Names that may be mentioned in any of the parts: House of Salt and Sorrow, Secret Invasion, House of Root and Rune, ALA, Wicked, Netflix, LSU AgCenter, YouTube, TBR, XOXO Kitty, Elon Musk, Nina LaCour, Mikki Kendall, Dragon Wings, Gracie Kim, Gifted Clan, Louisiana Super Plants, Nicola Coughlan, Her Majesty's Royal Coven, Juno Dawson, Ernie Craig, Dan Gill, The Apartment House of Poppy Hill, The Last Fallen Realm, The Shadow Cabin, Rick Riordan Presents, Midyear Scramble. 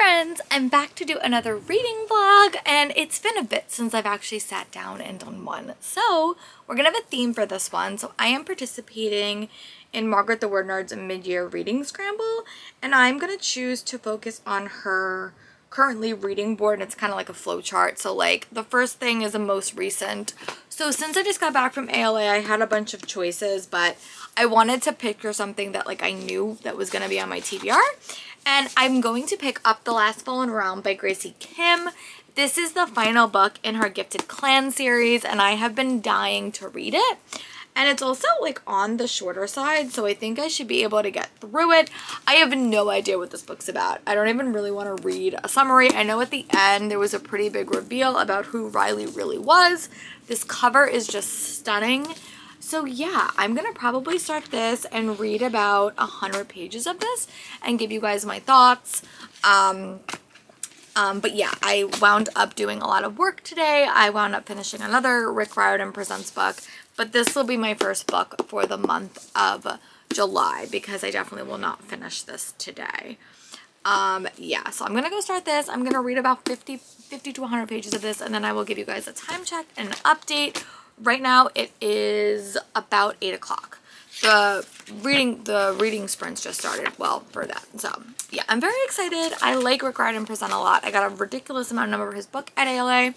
friends, I'm back to do another reading vlog, and it's been a bit since I've actually sat down and done one. So we're gonna have a theme for this one. So I am participating in Margaret the Word Nerd's mid-year reading scramble, and I'm gonna choose to focus on her currently reading board, and it's kind of like a flow chart. So like the first thing is the most recent. So since I just got back from ALA, I had a bunch of choices, but I wanted to pick something that like I knew that was gonna be on my TBR. And I'm going to pick up The Last Fallen Realm by Gracie Kim. This is the final book in her Gifted Clan series, and I have been dying to read it. And it's also like on the shorter side, so I think I should be able to get through it. I have no idea what this book's about. I don't even really want to read a summary. I know at the end there was a pretty big reveal about who Riley really was. This cover is just stunning. So yeah, I'm gonna probably start this and read about 100 pages of this and give you guys my thoughts. But yeah, I wound up doing a lot of work today. I wound up finishing another Rick Riordan Presents book, but this will be my first book for the month of July because I definitely will not finish this today. Yeah, so I'm gonna go start this. I'm gonna read about 50 to 100 pages of this, and then I will give you guys a time check and an update. Right now it is about 8 o'clock. The reading sprints just started well for that. So yeah, I'm very excited. I like Rick Riordan Presents a lot. I got a ridiculous amount of number of his book at ALA,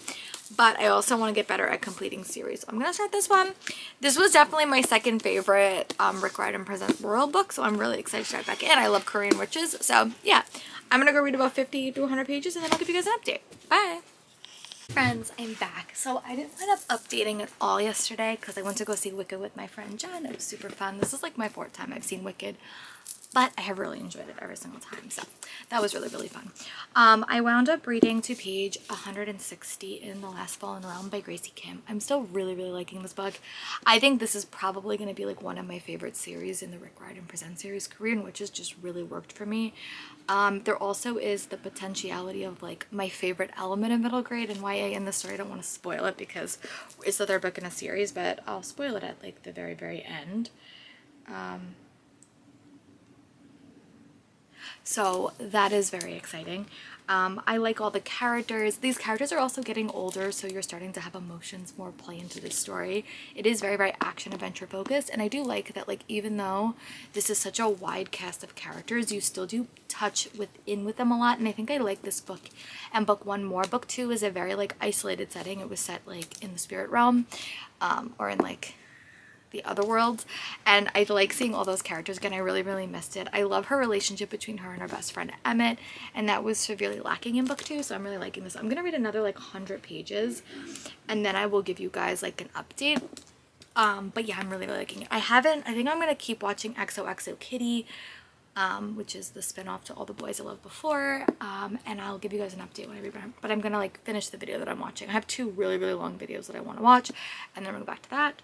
but I also want to get better at completing series. I'm gonna start this one. This was definitely my second favorite Rick Riordan Presents Royal book, so I'm really excited to dive back in. I love Korean witches, so yeah, I'm gonna go read about 50 to 100 pages and then I'll give you guys an update. Bye. Friends, I'm back. So I didn't end up updating at all yesterday because I went to go see Wicked with my friend John. It was super fun. This is like my 4th time I've seen Wicked, but I have really enjoyed it every single time. So that was really, really fun. I wound up reading to page 160 in The Last Fallen Realm by Gracie Kim. I'm still really, really liking this book. I think this is probably going to be like one of my favorite series in the Rick Riordan Presents series. Korean witches just really worked for me. There also is the potentiality of like my favorite element of middle grade and YA in this story. I don't want to spoil it because it's the 3rd book in a series, but I'll spoil it at like the very, very end. So that is very exciting. I like all the characters. These characters are also getting older, so you're starting to have emotions more play into this story. It is very, very action-adventure focused, and I do like that, like, even though this is such a wide cast of characters, you still do touch with them a lot, and I think I like this book and book one more. Book two is a very, like, isolated setting. It was set, like, in the spirit realm, or in, like, the other worlds, and I like seeing all those characters again. I really, really missed it. I love her relationship between her and her best friend Emmett, and that was severely lacking in book two, so I'm really liking this. I'm gonna read another like 100 pages and then I will give you guys like an update. But yeah, I'm really, really liking it. I think I'm gonna keep watching XOXO Kitty, which is the spin-off to All the Boys I Loved Before, and I'll give you guys an update when I read it. But I'm gonna like finish the video that I'm watching. I have 2 really, really long videos that I want to watch, and then I'm gonna go back to that.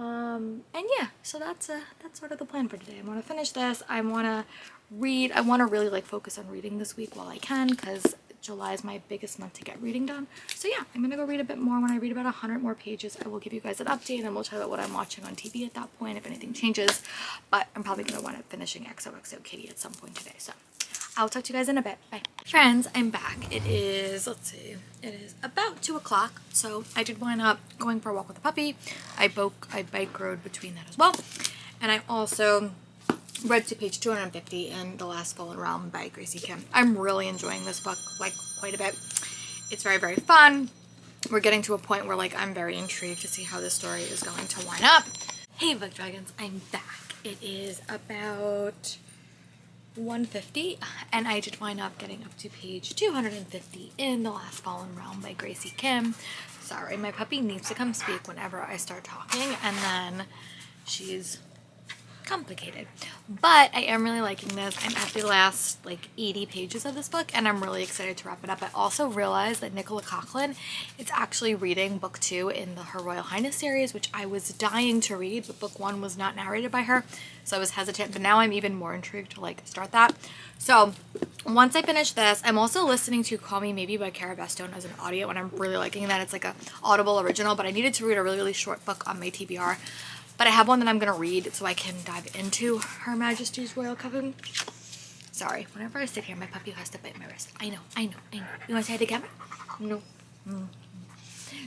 And yeah, so that's sort of the plan for today. I want to finish this. I want to read. I want to really like focus on reading this week while I can, because July is my biggest month to get reading done. So yeah, I'm gonna go read a bit more. When I read about 100 more pages, I will give you guys an update, and we'll talk about what I'm watching on TV at that point if anything changes. But I'm probably gonna wind up finishing XOXO Kitty at some point today. So I'll talk to you guys in a bit. Bye. Friends, I'm back. It is, let's see, it is about 2 o'clock. So I did wind up going for a walk with a puppy. I bike rode between that as well. And I also read to page 250 in The Last Fallen Realm by Gracie Kim. I'm really enjoying this book, like, quite a bit. It's very, very fun. We're getting to a point where, like, I'm very intrigued to see how this story is going to wind up. Hey, book dragons, I'm back. It is about 150, and I did wind up getting up to page 250 in The Last Fallen Realm by Gracie Kim. Sorry, my puppy needs to come speak whenever I start talking, and then she's complicated. But I am really liking this. I'm at the last like 80 pages of this book, and I'm really excited to wrap it up. I also realized that Nicola Coughlan is actually reading book 2 in the Her Royal Highness series, which I was dying to read, but book 1 was not narrated by her, so I was hesitant. But now I'm even more intrigued to like start that. So once I finish this, I'm also listening to Call Me Maybe by Cara Bestone as an audio, and I'm really liking that. It's like a Audible original, but I needed to read a really, really short book on my TBR. But I have one that I'm going to read so I can dive into Her Majesty's Royal Coven. Sorry, whenever I sit here, my puppy has to bite my wrist. I know. You want to say hi to the camera? No.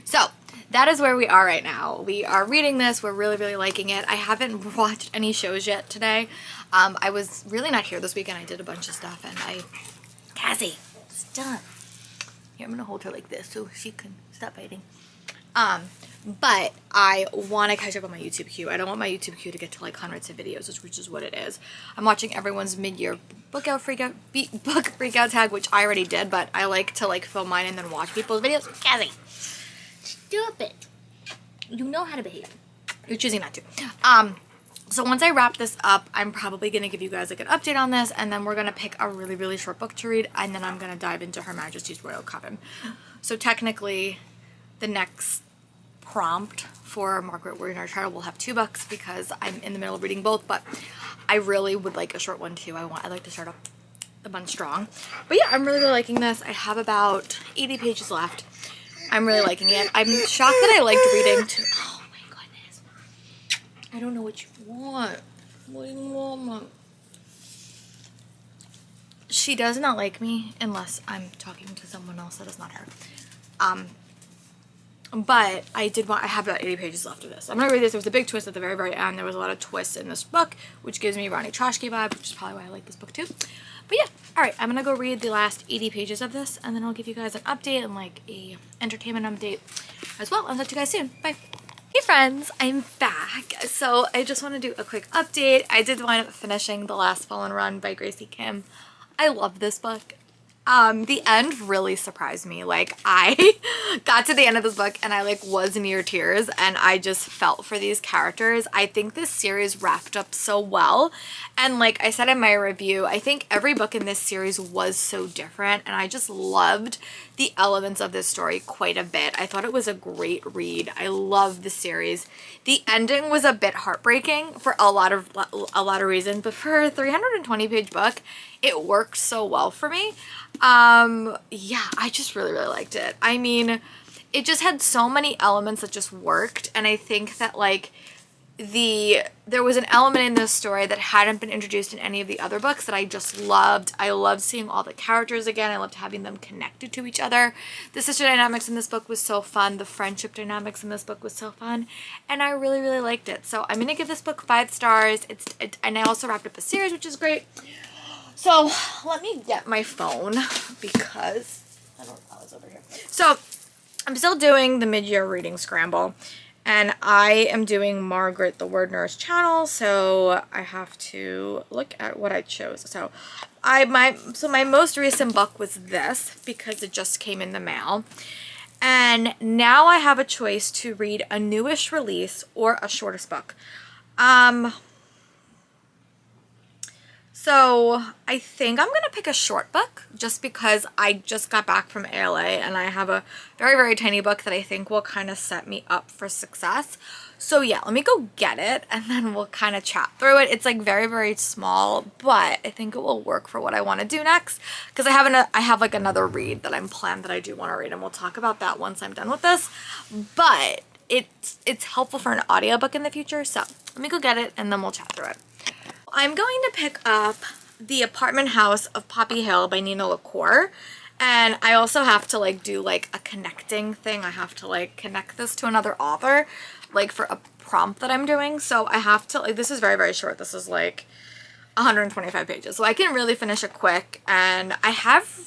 So, that is where we are right now. We are reading this. We're really, really liking it. I haven't watched any shows yet today. I was really not here this weekend. I did a bunch of stuff, and Cassie, it's done. Here, I'm going to hold her like this so she can stop biting. But I want to catch up on my YouTube queue. I don't want my YouTube queue to get to like hundreds of videos, which is what it is. I'm watching everyone's mid-year book freakout tag, which I already did, but I like to like film mine and then watch people's videos. Cassie, stop it. You know how to behave. You're choosing not to. So once I wrap this up, I'm probably going to give you guys like an update on this, and then we're going to pick a really, really short book to read, and then I'm going to dive into Her Majesty's Royal Coven. So technically, the next prompt for Margaret Warren Archer will have two books because I'm in the middle of reading both, but I really would like a short one too. I'd like to start up the month strong. But yeah, I'm really, really liking this. I have about 80 pages left. I'm really liking it. I'm shocked that I liked reading too. Oh my goodness. I don't know what you want. What do you want? She does not like me unless I'm talking to someone else that is not her. But I have about 80 pages left of this. I'm going to read this. There was a big twist at the very, very end. There was a lot of twists in this book, which gives me Ronnie Troshky vibe, which is probably why I like this book too. But yeah, all right, I'm going to go read the last 80 pages of this, and then I'll give you guys an update and like a entertainment update as well. I'll talk to you guys soon. Bye. Hey friends, I'm back. So I just want to do a quick update. I did wind up finishing The Last Fallen Realm by Gracie Kim. I love this book. The end really surprised me. Like, I got to the end of this book and I like was near tears, and I just felt for these characters. I think this series wrapped up so well, and like I said in my review, I think every book in this series was so different, and I just loved the elements of this story quite a bit. I thought it was a great read. I love the series. The ending was a bit heartbreaking for a lot of reasons, but for a 320-page book, it worked so well for me. Yeah, I just really, really liked it. I mean, it just had so many elements that just worked, and I think that like there was an element in this story that hadn't been introduced in any of the other books that I just loved. I loved seeing all the characters again. I loved having them connected to each other. The sister dynamics in this book was so fun. The friendship dynamics in this book was so fun, and I really, really liked it. So I'm gonna give this book 5 stars. And I also wrapped up a series, which is great. So let me get my phone because I don't know how it's over here. So I'm still doing the mid-year reading scramble, and I am doing Margaret the Word Nurse channel, so I have to look at what I chose. So my most recent book was this because it just came in the mail, and now I have a choice to read a newish release or a shortest book. So I think I'm going to pick a short book just because I just got back from ALA and I have a very, very tiny book that I think will kind of set me up for success. So yeah, let me go get it and then we'll kind of chat through it. It's like very, very small, but I think it will work for what I want to do next because I have like another read that I'm planned that I do want to read, and we'll talk about that once I'm done with this. But it's helpful for an audiobook in the future. So let me go get it and then we'll chat through it. I'm going to pick up The Apartment House of Poppy Hill by Nina LaCour, and I also have to like do like a connecting thing. I have to like connect this to another author like for a prompt that I'm doing, so I have to like, this is very, very short. This is like 125 pages, so I can really finish it quick. And I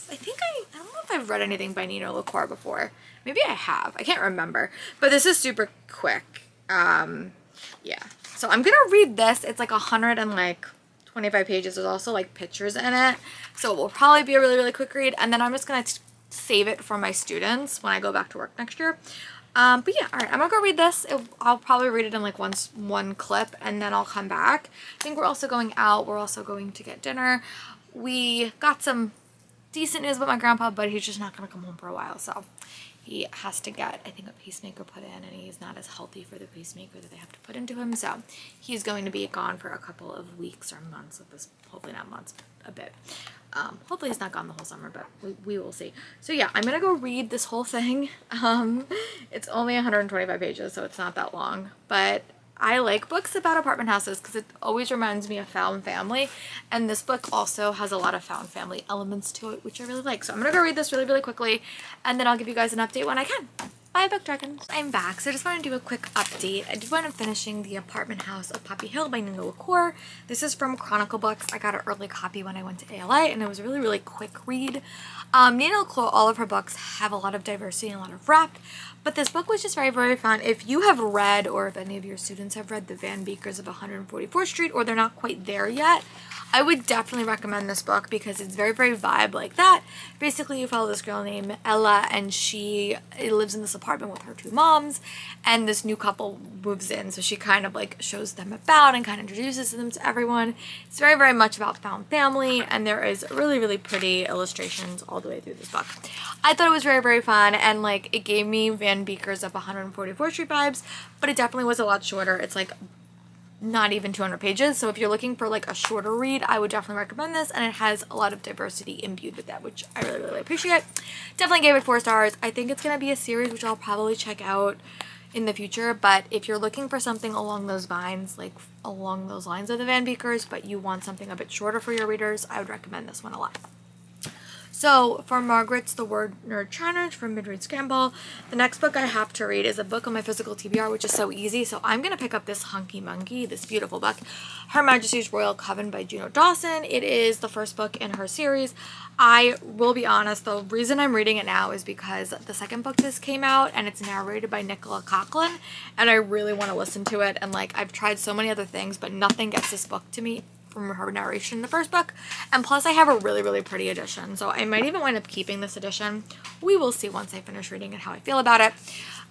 don't know if I've read anything by Nina LaCour before. Maybe I have. I can't remember, but this is super quick. Yeah. So I'm going to read this. It's like 125 pages. There's also like pictures in it. So it will probably be a really, really quick read. And then I'm just going to save it for my students when I go back to work next year. But yeah, all right, I'm going to go read this. I'll probably read it in like one clip, and then I'll come back. I think we're also going out. We're also going to get dinner. We got some decent news about my grandpa, but he's just not going to come home for a while. So he has to get, I think, a pacemaker put in, and he's not as healthy for the pacemaker that they have to put into him, so he's going to be gone for a couple of weeks or months at this, hopefully not months, but a bit. Hopefully he's not gone the whole summer, but we will see. So yeah, I'm gonna go read this whole thing. It's only 125 pages, so it's not that long, but I like books about apartment houses because it always reminds me of found family, and this book also has a lot of found family elements to it, which I really like. So I'm gonna go read this really quickly, and then I'll give you guys an update when I can. Bye, book dragons. I'm back, so I just want to do a quick update. I did wind up finishing The Apartment House of Poppy Hill by Nina LaCour. This is from Chronicle Books. I got an early copy when I went to ALA, and it was a really quick read. Nina LaCour, all of her books have a lot of diversity and a lot of wrap, but this book was just very fun. If you have read, or if any of your students have read, The Van Beekers of 144th Street, or they're not quite there yet, I would definitely recommend this book because it's very vibe like that. Basically, you follow this girl named Ella, and she lives in this apartment with her two moms, and this new couple moves in, so she kind of shows them about and kind of introduces them to everyone. It's very much about found family, and there is really pretty illustrations all the way through this book. I thought it was very fun, and it gave me Van Beekers of 144th Street vibes, but it definitely was a lot shorter. It's not even 200 pages, so if you're looking for a shorter read, I would definitely recommend this, and it has a lot of diversity imbued with that, which I really appreciate. Definitely gave it 4 stars. I think it's gonna be a series which I'll probably check out in the future, but if you're looking for something along those lines, of the Van Beekers, but you want something a bit shorter for your readers, I would recommend this one a lot. So for Margaret's The Word Nerd Challenge from Midread Scramble, the next book I have to read is a book on my physical TBR, which is so easy. So I'm going to pick up this hunky monkey, this beautiful book, Her Majesty's Royal Coven by Juno Dawson. It is the first book in her series. I will be honest, the reason I'm reading it now is because the second book just came out, and it's narrated by Nicola Coughlan, and I really want to listen to it. And I've tried so many other things, but nothing gets this book to me from her narration in the first book. And plus I have a really pretty edition, so I might even wind up keeping this edition. We will see once I finish reading and how I feel about it.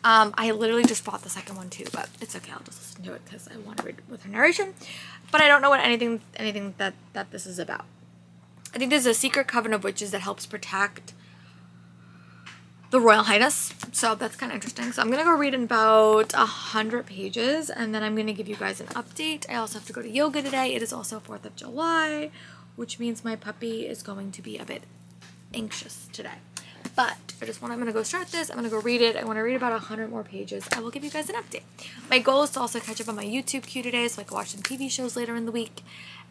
I literally just bought the second one too, but it's okay, I'll just listen to it because I want to read with her narration, but I don't know what anything that this is about. I think there's a secret coven of witches that helps protect the Royal Highness, so that's kind of interesting. So I'm gonna go read in about 100 pages, and then I'm gonna give you guys an update. I also have to go to yoga today. It is also 4th of July, which means my puppy is going to be a bit anxious today. But I'm gonna go start this. I'm gonna go read it. I want to read about 100 more pages. I will give you guys an update. My goal is to also catch up on my YouTube queue today, so I can watch some TV shows later in the week.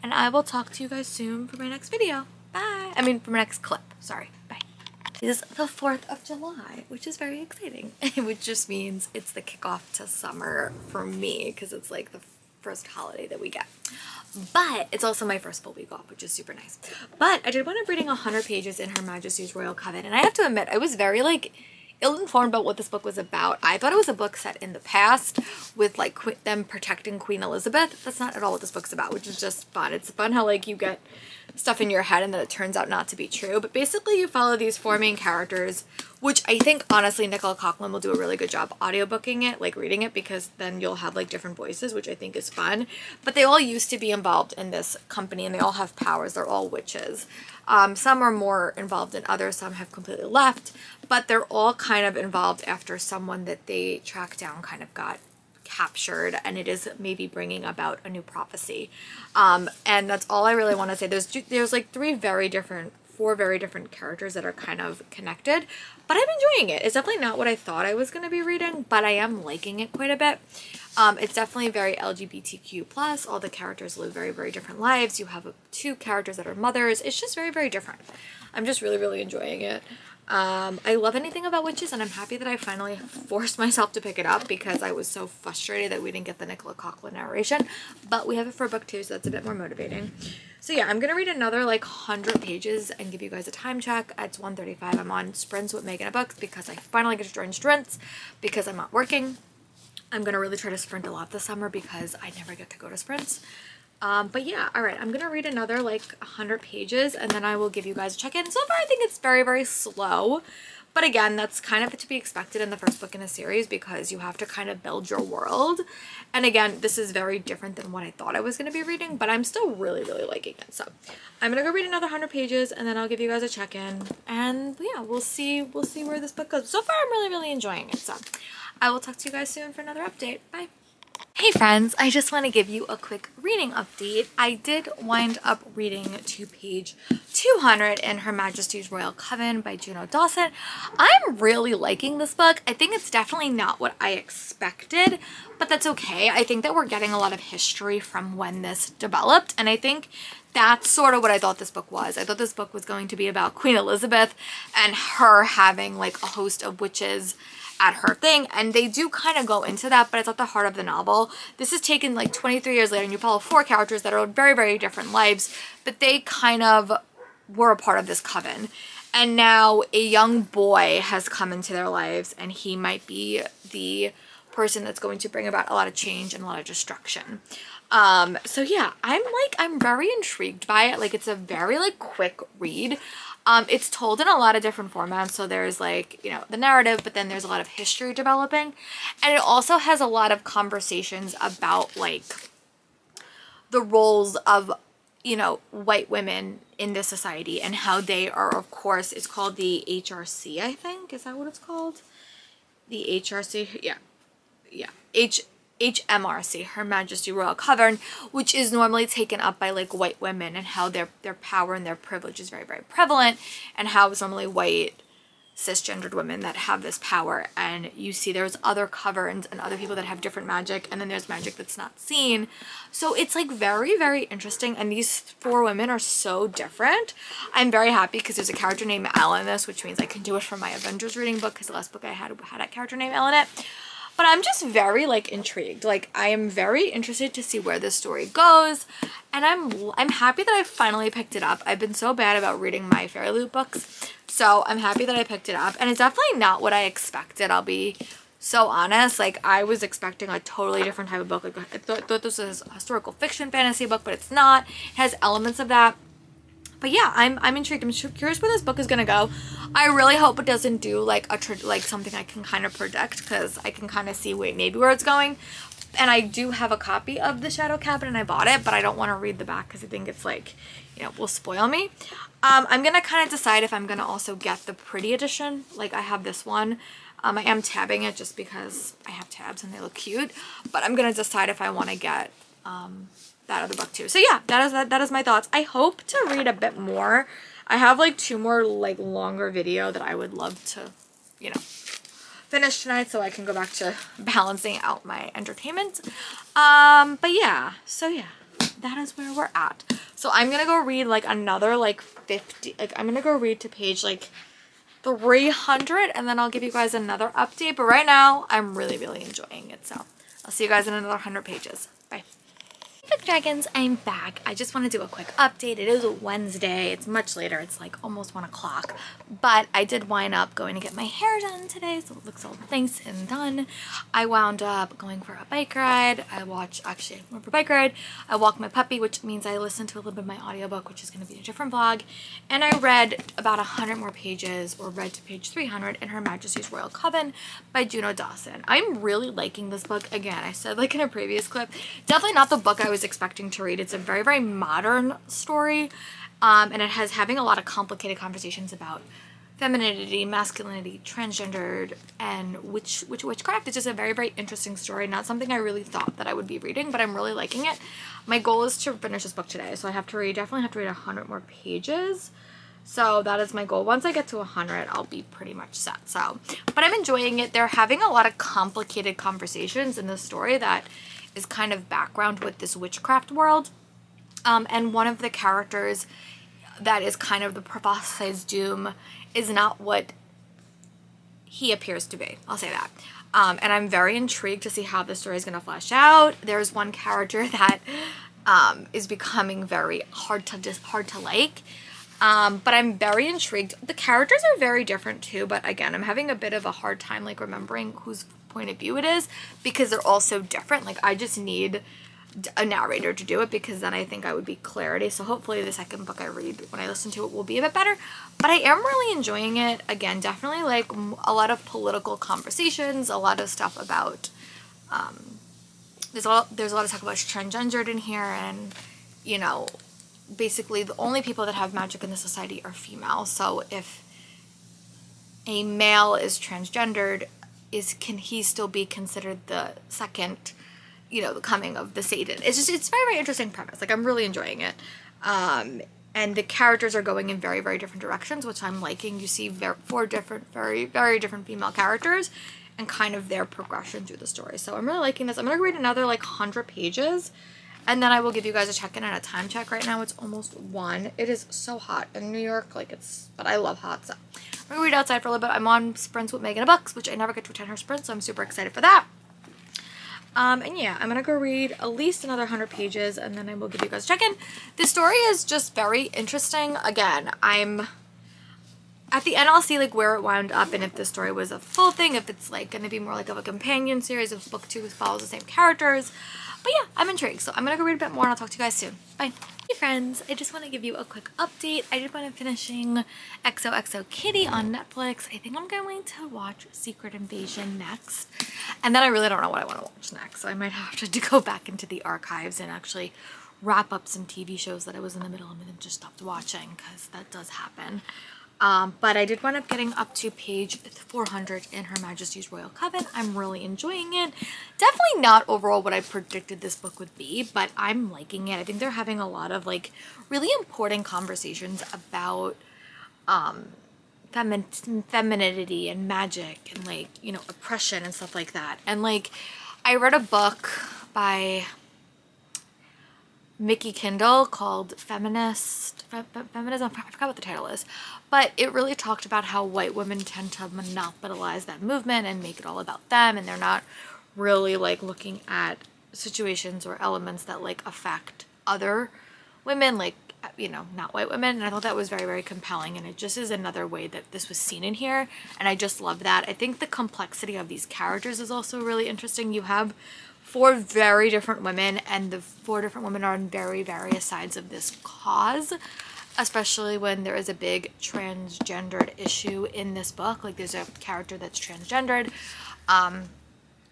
And I will talk to you guys soon for my next video. Bye. I mean, for my next clip. Sorry. Bye. Is the 4th of July, which is very exciting, which just means it's the kickoff to summer for me, because it's the first holiday that we get. But it's also my first full week off, which is super nice. But I did wind up reading 100 pages in Her Majesty's Royal Coven, and I have to admit, I was very ill-informed about what this book was about. I thought it was a book set in the past with them protecting Queen Elizabeth. That's not at all what this book's about, which is just fun. It's fun how you get stuff in your head and then it turns out not to be true. But basically you follow these 4 main characters, which I think honestly Nicola Coughlan will do a really good job audiobooking it, reading it, because then you'll have different voices, which I think is fun. But they all used to be involved in this company, and they all have powers. They're all witches. Some are more involved than others, some have completely left, but they're all kind of involved after someone that they tracked down kind of got captured, and it is maybe bringing about a new prophecy. And that's all I really want to say. There's 4 very different characters that are kind of connected, but I'm enjoying it. It's definitely not what I thought I was going to be reading, but I am liking it quite a bit. It's definitely very LGBTQ+. All the characters live very different lives. You have 2 characters that are mothers. It's just very different. I'm just really enjoying it. I love anything about witches, and I'm happy that I finally forced myself to pick it up because I was so frustrated that we didn't get the Nicola Coughlan narration, but we have it for book 2, so that's a bit more motivating. So yeah, I'm gonna read another 100 pages and give you guys a time check. It's 1:35. I'm on sprints with Megan at Books because I finally get to join sprints because I'm not working. I'm gonna really try to sprint a lot this summer because I never get to go to sprints. But yeah, all right, I'm gonna read another 100 pages, and then I will give you guys a check-in. So far I think it's very slow, but again, that's kind of to be expected in the first book in a series because you have to kind of build your world. And again, this is very different than what I thought I was gonna be reading, but I'm still really liking it. So I'm gonna go read another 100 pages, and then I'll give you guys a check-in, and yeah, we'll see where this book goes. So far I'm really enjoying it. So I will talk to you guys soon for another update. Bye. Hey friends, I just want to give you a quick reading update. I did wind up reading to page 200 in Her Majesty's Royal Coven by Juno Dawson. I'm really liking this book. I think it's definitely not what I expected, but that's okay. I think that we're getting a lot of history from when this developed, and I think that's sort of what I thought this book was. I thought this book was going to be about Queen Elizabeth and her having like a host of witches at her thing, and they do kind of go into that, but it's at the heart of the novel. This is taken like 23 years later, and you follow four characters that are very, very different lives, but they kind of were a part of this coven. And now a young boy has come into their lives, and he might be the person that's going to bring about a lot of change and a lot of destruction. So yeah, I'm very intrigued by it. Like, it's a very like quick read. It's told in a lot of different formats. So there's like, you know, the narrative, but then there's a lot of history developing. And it also has a lot of conversations about like the roles of, you know, white women in this society and how they are, of course, it's called the HRC, I think. Is that what it's called? The HRC? Yeah. Yeah. HMRC, Her Majesty Royal Coven, which is normally taken up by like white women, and how their power and their privilege is very, very prevalent, and how it's normally white cisgendered women that have this power. And you see there's other covens and other people that have different magic, and then there's magic that's not seen. So it's like very, very interesting, and these four women are so different. I'm very happy because there's a character named Al in this, which means I can do it for my Avengers reading book, because the last book I had a character named Al in it. But I'm just very like intrigued. Like, I am very interested to see where this story goes, and I'm happy that I finally picked it up. I've been so bad about reading my Fairy Loot books, so I'm happy that I picked it up, and it's definitely not what I expected. I'll be so honest. Like, I was expecting a totally different type of book. Like, I thought this was a historical fiction fantasy book, but it's not. It has elements of that. But yeah, I'm intrigued. I'm curious where this book is gonna go. I really hope it doesn't do like something I can kind of predict, because I can kind of see maybe where it's going. And I do have a copy of The Shadow Cabin, and I bought it, but I don't want to read the back because I think it's like, you know, will spoil me. I'm gonna kind of decide if I'm gonna also get the pretty edition. Like, I have this one. I am tabbing it just because I have tabs and they look cute. But I'm gonna decide if I want to get that other book too. So yeah, that is my thoughts. I hope to read a bit more. I have like two more like longer video that I would love to, you know, finish tonight, so I can go back to balancing out my entertainment. But yeah, so yeah, that is where we're at. So I'm gonna go read like another like 50, like I'm gonna go read to page like 300, and then I'll give you guys another update. But right now I'm really, really enjoying it. So I'll see you guys in another 100 pages. Bye. Dragons, I'm back. I just want to do a quick update. It is Wednesday. It's much later. It's like almost 1 o'clock, but I did wind up going to get my hair done today, so it looks all nice and done. I wound up going for a bike ride. I walked my puppy, which means I listened to a little bit of my audiobook, which is going to be a different vlog, and I read about 100 more pages, or read to page 300 in Her Majesty's Royal Coven by Juno Dawson. I'm really liking this book. Again, I said like in a previous clip, definitely not the book I was expecting to read. It's a very, very modern story, and it has having a lot of complicated conversations about femininity, masculinity, transgendered, and witchcraft. It's just a very, very interesting story. Not something I really thought that I would be reading, but I'm really liking it. My goal is to finish this book today, so I have to read, definitely have to read 100 more pages. So that is my goal. Once I get to 100, I'll be pretty much set. So, but I'm enjoying it. They're having a lot of complicated conversations in the story that is kind of background with this witchcraft world. And one of the characters that is kind of the prophesized doom is not what he appears to be. I'll say that. And I'm very intrigued to see how the story is going to flesh out. There's one character that is becoming very hard to like. But I'm very intrigued. The characters are very different too, but again, I'm having a bit of a hard time like remembering who's point of view it is, because they're all so different. Like, I just need a narrator to do it, because then I think I would be clarity. So hopefully the second book I read, when I listen to it, will be a bit better. But I am really enjoying it. Again, definitely like a lot of political conversations, a lot of stuff about there's a lot of talk about transgendered in here, and you know, basically the only people that have magic in the society are female. So if a male is transgendered, can he still be considered the second, you know, the coming of the Satan. It's just, it's very, very interesting premise. Like, I'm really enjoying it. And the characters are going in very, very different directions, which I'm liking. You see four different, very, very different female characters and kind of their progression through the story. So I'm really liking this. I'm going to read another, like, 100 pages, and then I will give you guys a check-in and a time check. Right now, it's almost 1. It is so hot in New York. Like, it's... But I love hot, so... I'm going to read outside for a little bit. I'm on sprints with Megan Bucks, which I never get to attend her sprints, so I'm super excited for that. And yeah, I'm going to go read at least another 100 pages, and then I will give you guys a check-in. This story is just very interesting. Again, I'm... At the end, I'll see, like, where it wound up and if the story was a full thing, if it's, like, going to be more, like, of a companion series, if book 2 follows the same characters. But yeah, I'm intrigued, so I'm going to go read a bit more, and I'll talk to you guys soon. Bye. Hey friends, I just want to give you a quick update. I just finished finishing XOXO Kitty on Netflix. I think I'm going to watch Secret Invasion next. And then I really don't know what I want to watch next, so I might have to go back into the archives and actually wrap up some TV shows that I was in the middle of and just stopped watching, because that does happen. But I did wind up getting up to page 400 in Her Majesty's Royal Coven. I'm really enjoying it. Definitely not overall what I predicted this book would be, but I'm liking it. I think they're having a lot of, like, really important conversations about femininity and magic and, like, you know, oppression and stuff like that. And, like, I read a book by Mikki Kendall called Feminism, I forgot what the title is, but it really talked about how white women tend to monopolize that movement and make it all about them, and they're not really, like, looking at situations or elements that, like, affect other women, like, you know, not white women. And I thought that was very, very compelling, and it just is another way that this was seen in here, and I just love that. I think the complexity of these characters is also really interesting. You have 4 very different women, and the 4 different women are on very various sides of this cause, especially when there is a big transgendered issue in this book. Like, there's a character that's transgendered, and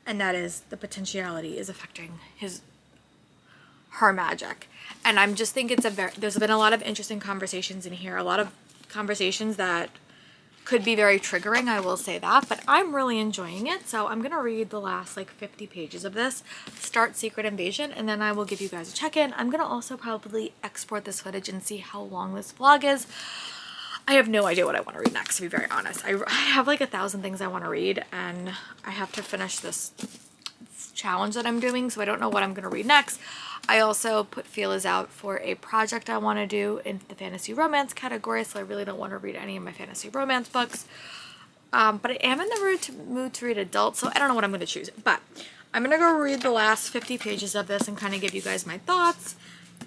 that is the potentiality is affecting her magic. And I'm just think it's a very, there's been a lot of interesting conversations in here, a lot of conversations that could be very triggering, I will say that, but I'm really enjoying it. So I'm gonna read the last, like, 50 pages of this, start Secret Invasion, and then I will give you guys a check-in. I'm gonna also probably export this footage and see how long this vlog is. I have no idea what I want to read next, to be very honest. I have, like, 1,000 things I want to read, and I have to finish this challenge that I'm doing, so I don't know what I'm gonna read next. I also put feelers out for a project I want to do in the fantasy romance category, so I really don't want to read any of my fantasy romance books. But I am in the mood to read adult, so I don't know what I'm going to choose. But I'm going to go read the last 50 pages of this and kind of give you guys my thoughts.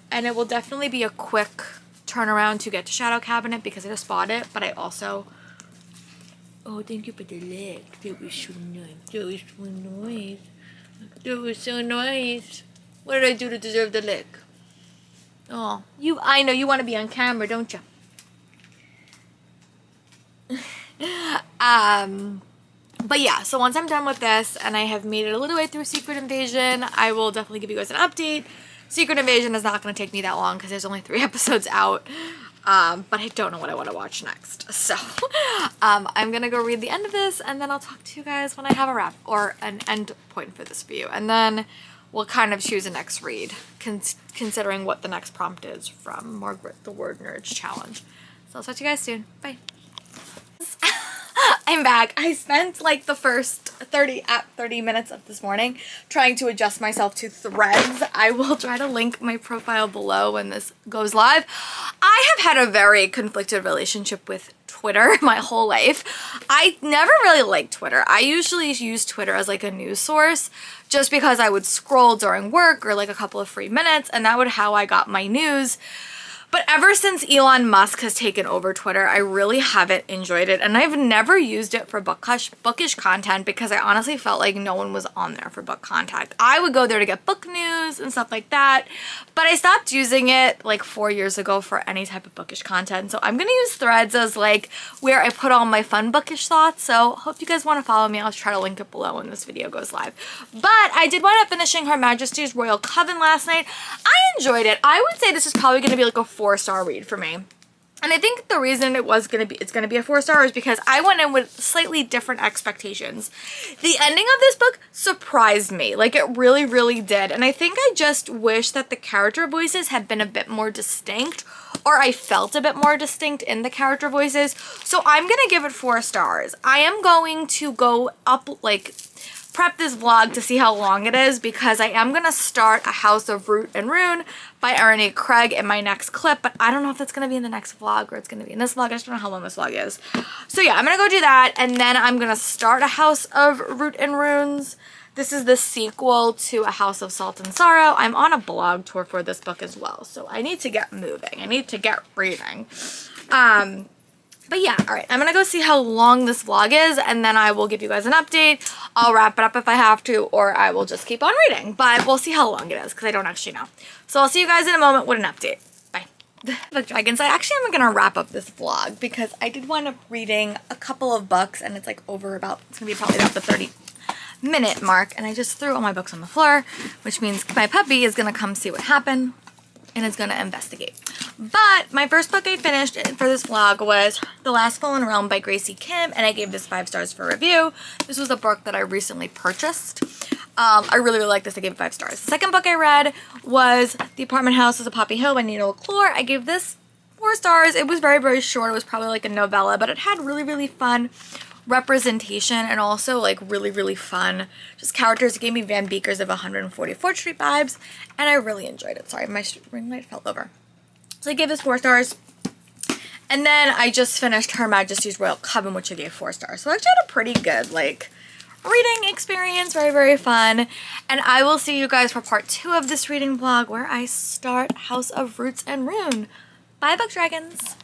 And it will definitely be a quick turnaround to get to Shadow Cabinet, because I just bought it, but I also... Oh, thank you for the leg. That was so nice. That was so nice. That was so nice. What did I do to deserve the lick? Oh, you, I know you want to be on camera, don't you? But yeah, so once I'm done with this and I have made it a little way through Secret Invasion, I will definitely give you guys an update. Secret Invasion is not going to take me that long because there's only 3 episodes out. But I don't know what I want to watch next. So I'm going to go read the end of this, and then I'll talk to you guys when I have a wrap or an end point for this video. And then... we'll kind of choose a next read, considering what the next prompt is from Margaret the Word Nerd's challenge. So I'll talk to you guys soon. Bye. I'm back. I spent, like, the first 30 minutes of this morning trying to adjust myself to Threads. I will try to link my profile below when this goes live. I have had a very conflicted relationship with Twitter my whole life. I never really liked Twitter. I usually use Twitter as, like, a news source just because I would scroll during work or, like, a couple of free minutes, and that would how I got my news. But ever since Elon Musk has taken over Twitter, I really haven't enjoyed it, and I've never used it for bookish content because I honestly felt like no one was on there for book content. I would go there to get book news and stuff like that, but I stopped using it, like, 4 years ago for any type of bookish content. So I'm going to use Threads as, like, where I put all my fun bookish thoughts. So hope you guys want to follow me. I'll try to link it below when this video goes live. But I did wind up finishing Her Majesty's Royal Coven last night. I enjoyed it. I would say this is probably going to be, like, a 4-star read for me. And I think the reason it's gonna be a 4-star is because I went in with slightly different expectations. The ending of this book surprised me. Like, it really, really did. And I think I just wish that the character voices had been a bit more distinct, or I felt a bit more distinct in the character voices. So I'm gonna give it 4 stars. I am going to go up, like, prep this vlog to see how long it is, because I am going to start A House of Root and Rune by Ernie Craig in my next clip, but I don't know if that's going to be in the next vlog or it's going to be in this vlog. I just don't know how long this vlog is. So yeah, I'm going to go do that, and then I'm going to start A House of Root and Runes. This is the sequel to A House of Salt and Sorrow. I'm on a blog tour for this book as well, so I need to get moving. I need to get reading. But yeah, all right, I'm going to go see how long this vlog is, and then I will give you guys an update. I'll wrap it up if I have to, or I will just keep on reading. But we'll see how long it is, because I don't actually know. So I'll see you guys in a moment with an update. Bye. Book Dragons, I actually am going to wrap up this vlog, because I did wind up reading a couple of books, and it's like over about, it's going to be probably about the 30-minute mark, and I just threw all my books on the floor, which means my puppy is going to come see what happened. And it's going to investigate. But my first book I finished for this vlog was The Last Fallen Realm by Gracie Kim, and I gave this 5 stars for review. This was a book that I recently purchased. I really, really like this. I gave it 5 stars. The second book I read was The Apartment House of Poppy Hill by Nina LaCour. I gave this 4 stars. It was very, very short. It was probably like a novella, but it had really, really fun representation and also like really, really fun just characters. It gave me Van Beekers of 144th Street vibes, and I really enjoyed it. Sorry, my ring light fell over. So I gave this 4 stars. And then I just finished Her Majesty's Royal Coven, which I gave 4 stars. So I actually had a pretty good like reading experience, very, very fun. And I will see you guys for part 2 of this reading vlog, where I start House of Roots and Rune. Bye, Book Dragons.